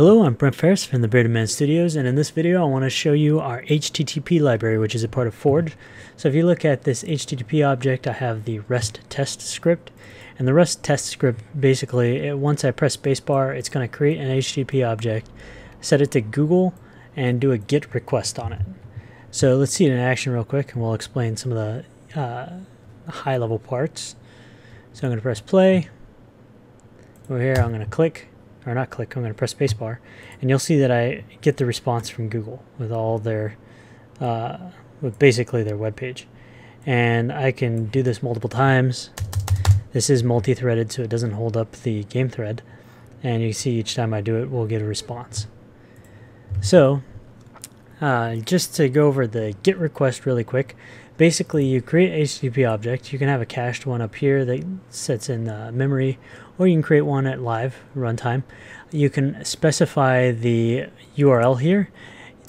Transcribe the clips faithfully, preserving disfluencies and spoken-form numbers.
Hello, I'm Brent Ferris from the Bearded Man Studios, and in this video I want to show you our H T T P library, which is a part of Forge. So if you look at this H T T P object, I have the REST test script, and the REST test script basically, it, once I press spacebar, it's going to create an H T T P object, set it to Google, and do a GET request on it. So let's see it in action real quick, and we'll explain some of the uh, high-level parts. So I'm going to press play. Over here, I'm going to click. Or not click, I'm going to press spacebar, and you'll see that I get the response from Google with all their, uh, with basically their web page. And I can do this multiple times. This is multi-threaded, so it doesn't hold up the game thread. And you see each time I do it, we'll get a response. So, uh, just to go over the GET request really quick, basically you create an H T T P object. You can have a cached one up here that sits in uh, memory, or you can create one at live runtime. You can specify the U R L here.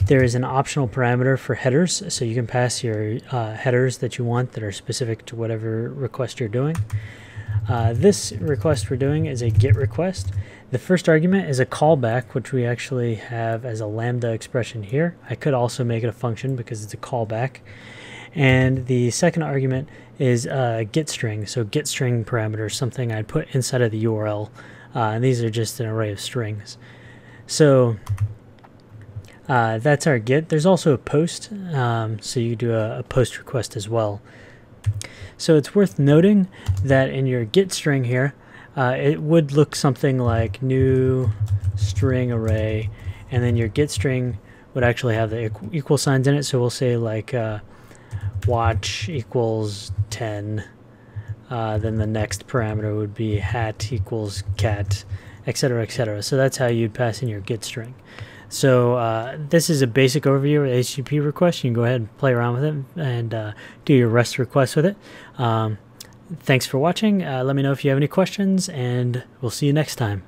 There is an optional parameter for headers, so you can pass your uh, headers that you want that are specific to whatever request you're doing. Uh, this request we're doing is a GET request. The first argument is a callback, which we actually have as a lambda expression here. I could also make it a function because it's a callback. And the second argument is a GET string, so GET string parameter, something I'd put inside of the U R L. Uh, and these are just an array of strings. So uh, that's our GET. There's also a POST, um, so you do a, a POST request as well. So it's worth noting that in your GET string here, uh, it would look something like new string array, and then your GET string would actually have the equal signs in it. So we'll say like uh, watch equals ten, uh, then the next parameter would be hat equals cat, etc, etc. So that's how you'd pass in your GET string. So uh, this is a basic overview of H T T P request. You can go ahead and play around with it and uh, do your REST requests with it. Um, thanks for watching. Uh, let me know if you have any questions, and we'll see you next time.